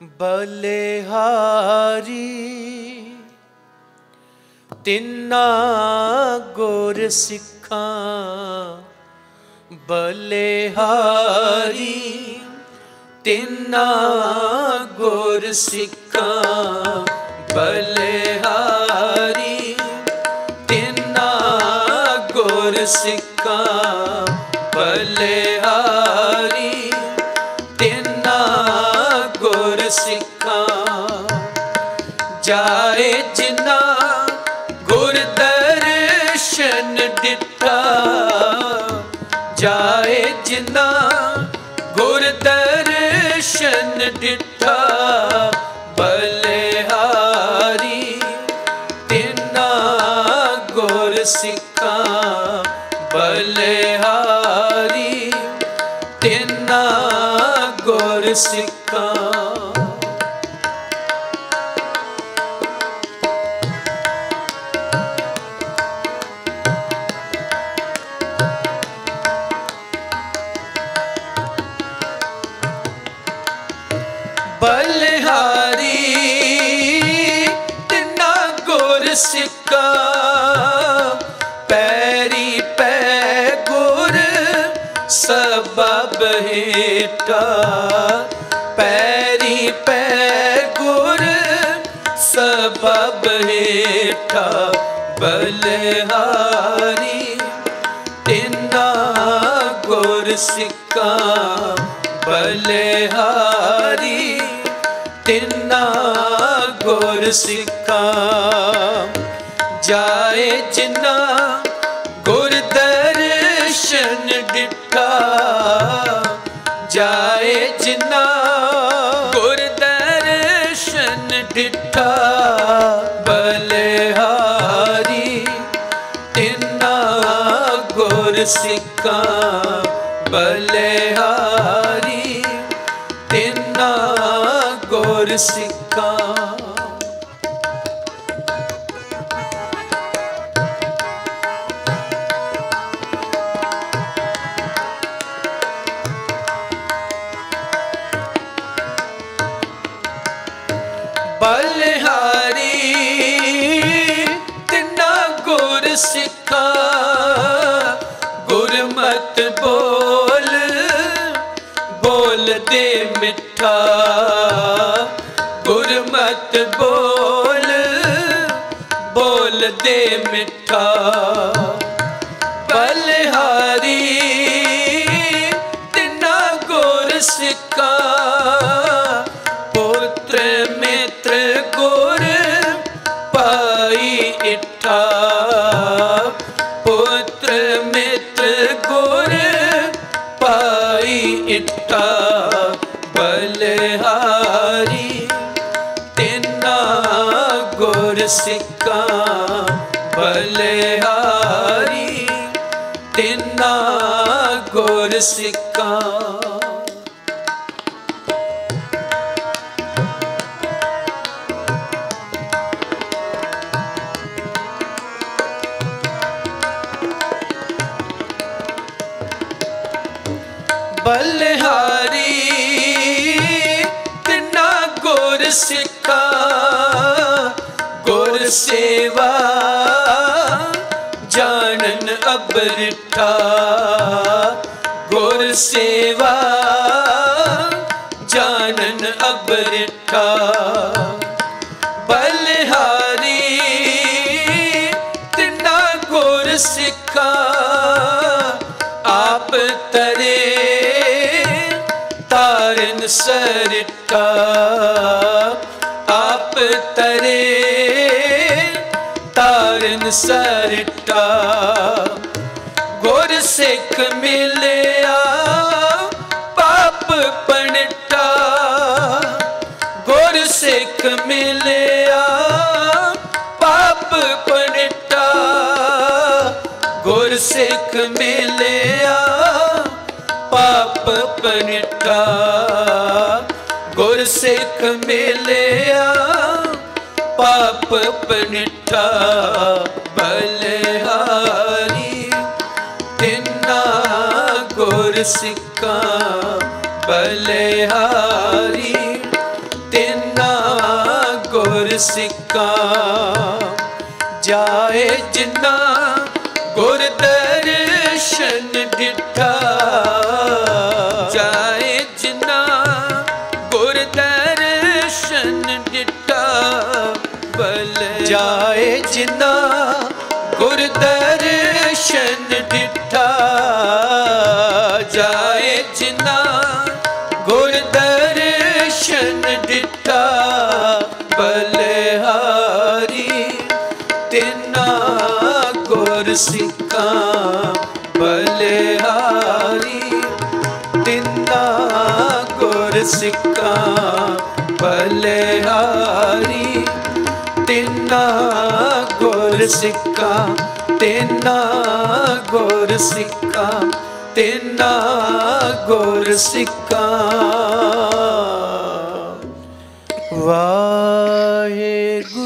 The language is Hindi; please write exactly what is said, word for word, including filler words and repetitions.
बलिहारी तिन्ना गुर सिखां, बलिहारी तिन्ना गुर सिखां, बलिहारी तिन्ना गुर सिखां, बलिहारी तिन्ना गुर सिखां। जाए जिना गुर दर्शन दिता, जाए जिना गुर दर्शन दिता, बलिहारी तिन्ना गुर सिखां, बलिहारी तिन्ना गुर सिखां। बलिहारी तिन्ना गुर सिखां, पैरी पै गुर सबब हेठा, पैरी पै गुर सबब हेठा, बलिहारी तिन्ना गुर सिखां, बलिहारी तिन्ना गुर सिखां। जाए जिना गुर दर्शन दिता, जाए जिना गुर दर्शन दिता, बलिहारी तिन्ना गुर सिखां, बलिहारी तिन्ना गुर सिखां। बलिहारी तिन्ना गुर सिखां, गुरमत बोल बोल दे मिठा, गुरमत बोल बोल दे मिठा, बलिहारी तिन्ना गुर सिखां। पुत्र मित्र गुर पाई इठा, पुत्र मित्र गुर पाई इठा, बलिहारी तिन्ना गुर सिखां, बलिहारी तिन्ना गुर सिखां। बलिहारी तिन्ना गुर सिखां, गुर सेवा जानन अबरिठा, गुर सेवा जानन अबरिठा, बलिहारी तिन्ना गुर सिखां। आप तरे तारन सरिठा, आप तरे तारन सरिठा, गुर सिख मिलया पाप पनिठा, गुर सिख मिलया पाप पनिठा, गुर सिख मिलया पाप पनिठा, गुर सिख मिलया पाप पनिठा, बलिहारी तिन्ना गुर सिखां, बलिहारी सिक्का जाए जिन्ना गुर दर्शन दिता जाए जिन्ना गुर दर्शन दिता बल जाए जिन्ना गुर दर्शन दिता जाए जिन्ना गुर दर्शन दिता बलिहारी तिना गुर सिखां बलिहारी तिना गुर सिखां बलिहारी तिना गुर सिखां तिना गुर सिखां तिना गुर सिखां वाहे।